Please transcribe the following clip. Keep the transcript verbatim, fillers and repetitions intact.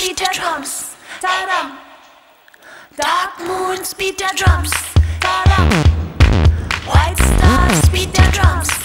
beat their drums. Da-dum. Dark moons beat their drums. Da-dum. White stars beat their drums.